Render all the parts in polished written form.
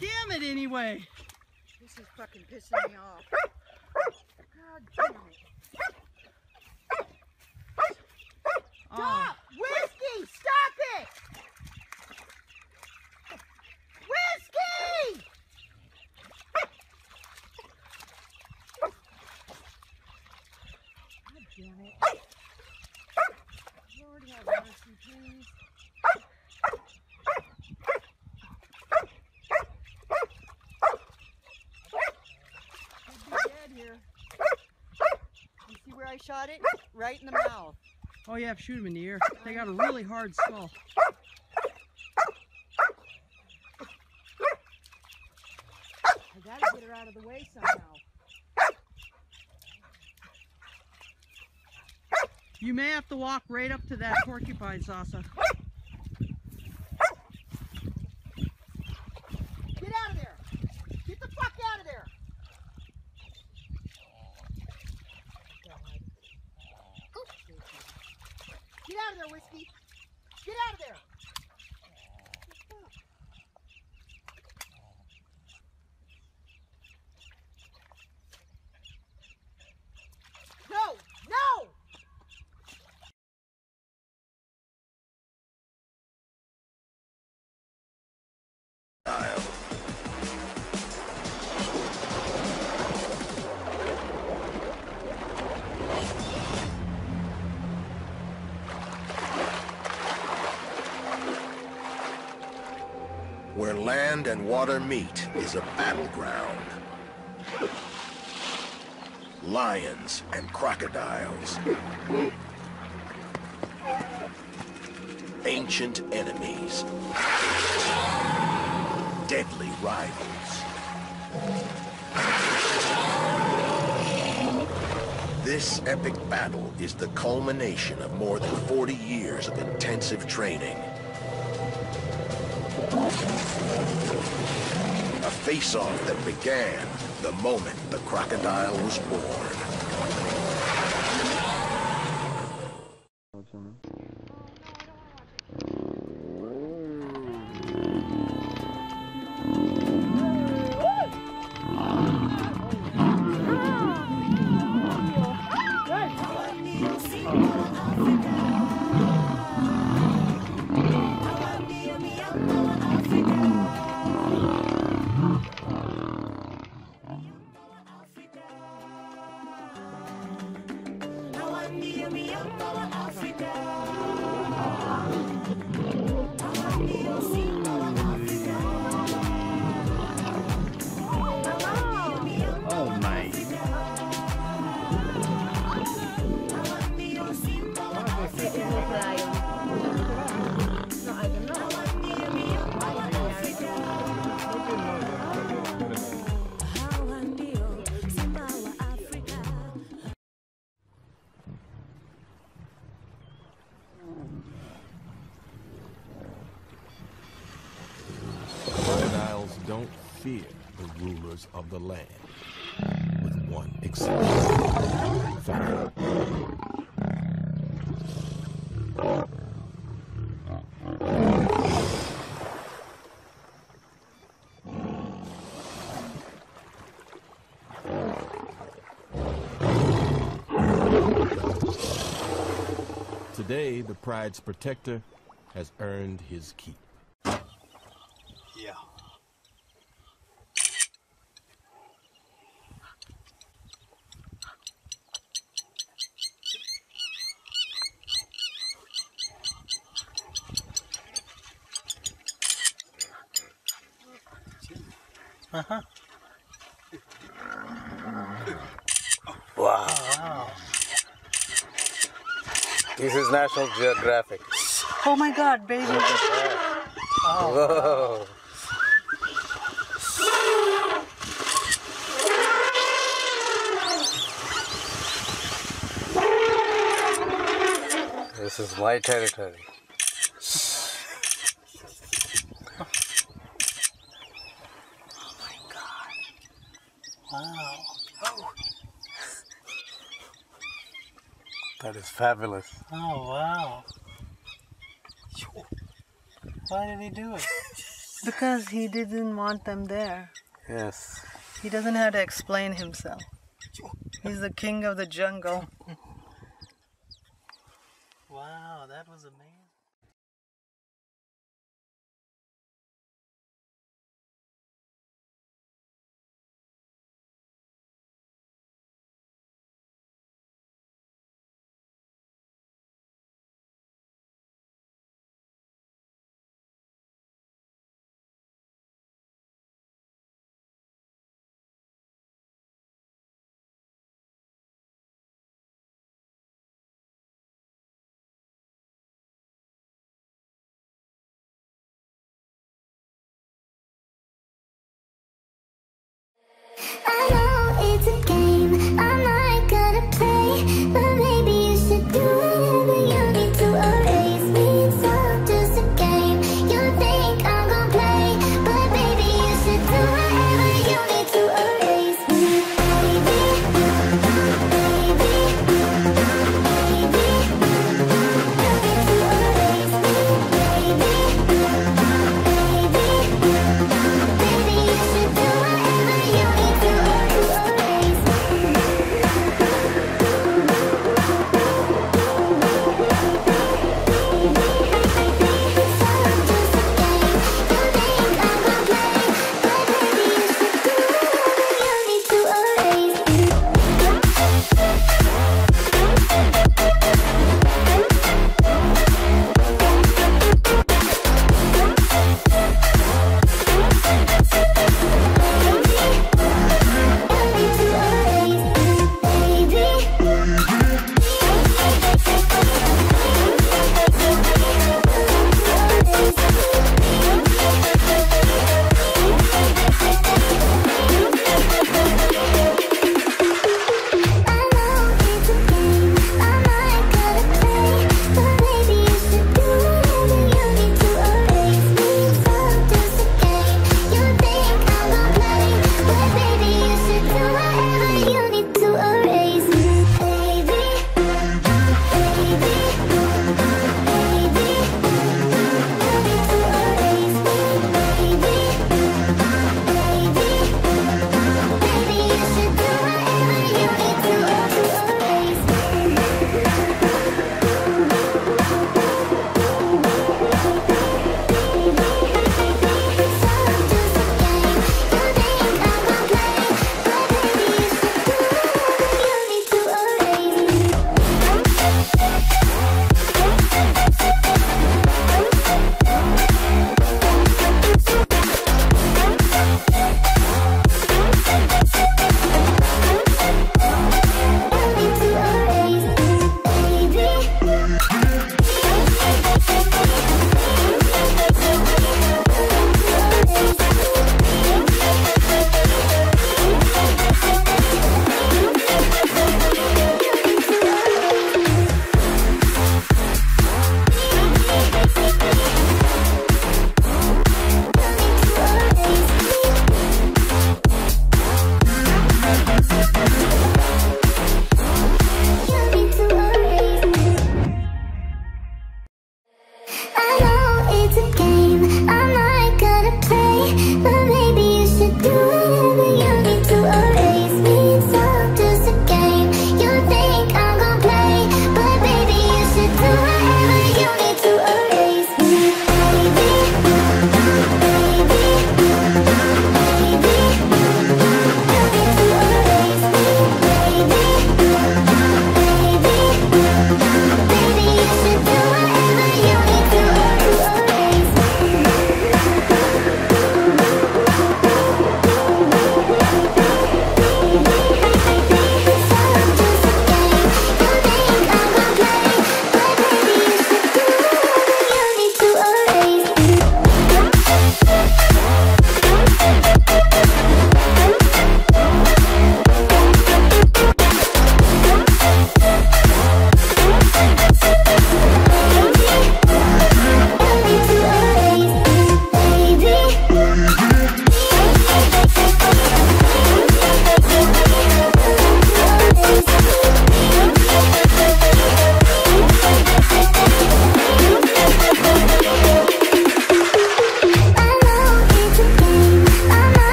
damn it anyway. This is fucking pissing me off. God damn it. Stop! Oh. Whiskey! Stop it! Whiskey! God damn it. Lord have mercy, please. Here. You see where I shot it? Right in the mouth. Oh yeah, shoot him in the ear. They got a really hard skull. I gotta get her out of the way somehow. You may have to walk right up to that porcupine, Sasa. Get out of there! Get the fuck out of there! Get out of there, Whiskey! Get out of there! No! No! Where land and water meet is a battleground. Lions and crocodiles. Ancient enemies. Deadly rivals. This epic battle is the culmination of more than 40 years of intensive training. A face-off that began the moment the crocodile was born. Don't fear the rulers of the land, with one exception. Today, the pride's protector has earned his keep. Yeah. Uh-huh. Wow. This is National Geographic. Oh my God, baby. Oh. Whoa. This is my territory. Wow. Oh. That is fabulous. Oh, wow. Why did he do it? Because he didn't want them there. Yes. He doesn't have to explain himself. He's the king of the jungle. Wow, that was amazing. I know it's a game I'm not gonna play, but maybe you should do whatever you need to erase me. It's all just a game. You think I'm gonna play, but maybe you should do whatever you need to erase me. Baby, baby, baby, you need to erase me. Baby, baby, baby, you should do whatever you need to erase me.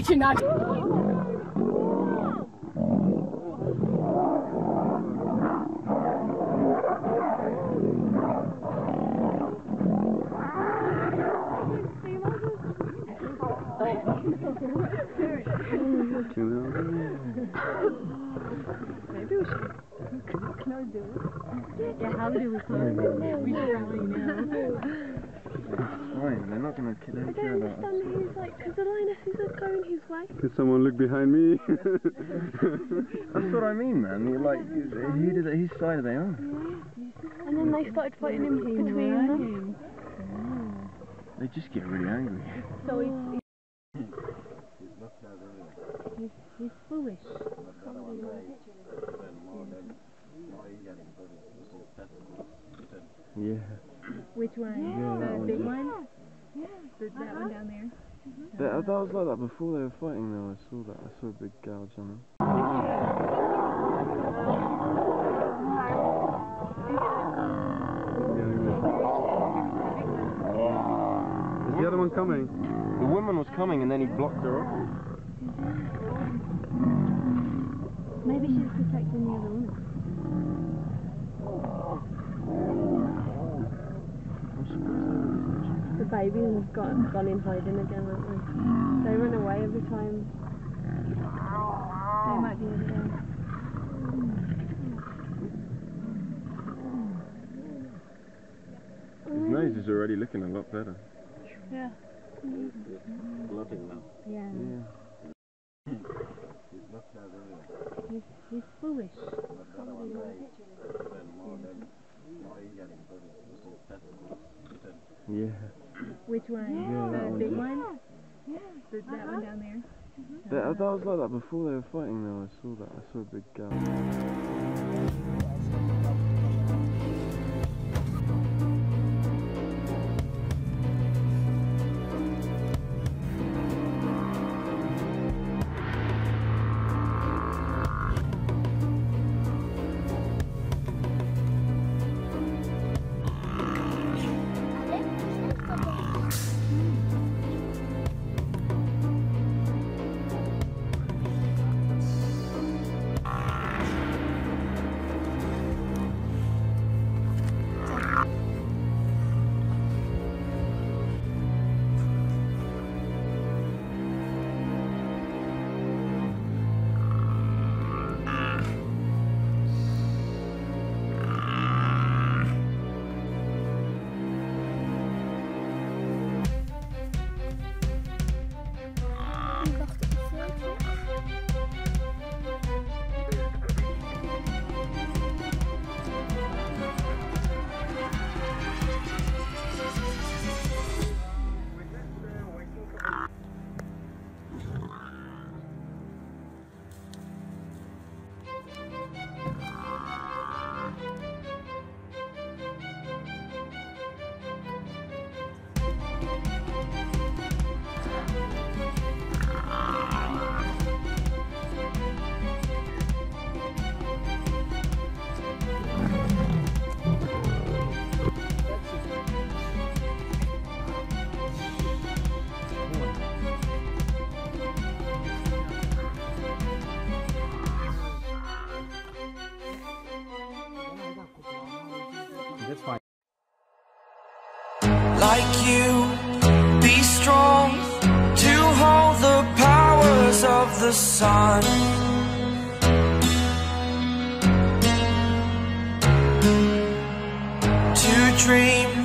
teach you not to. Maybe we should. Can I do it? Yeah, how do we close it? We don't really know. It's fine, they're not going to kill each other. I don't understand that he's like, because the lioness isn't going his way. Because someone looked behind me. That's what I mean, man. You're like, whose side are they on? Yeah. And then they started fighting him between them. They just get really angry. So he's he's foolish. Yeah. Which one? Yeah, the big one? Yeah. That one down there? Mm-hmm. That was like that before they were fighting though. I saw that. I saw a big gouge on them. Is the other one coming? The woman was coming and then he blocked her off. Maybe she's protecting the other woman. The babies have gone in hiding again, haven't they? They run away every time. They might be in there. His nose is already looking a lot better. Yeah. Blooding now. Yeah. He's foolish. Yeah. Which one? Yeah, the big one? Yeah. That one down there? Mm-hmm. That was like that before they were fighting though. I saw that. I saw a big gap. Like you, be strong to hold the powers of the sun. To dream